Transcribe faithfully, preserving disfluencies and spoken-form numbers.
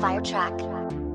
Fire track.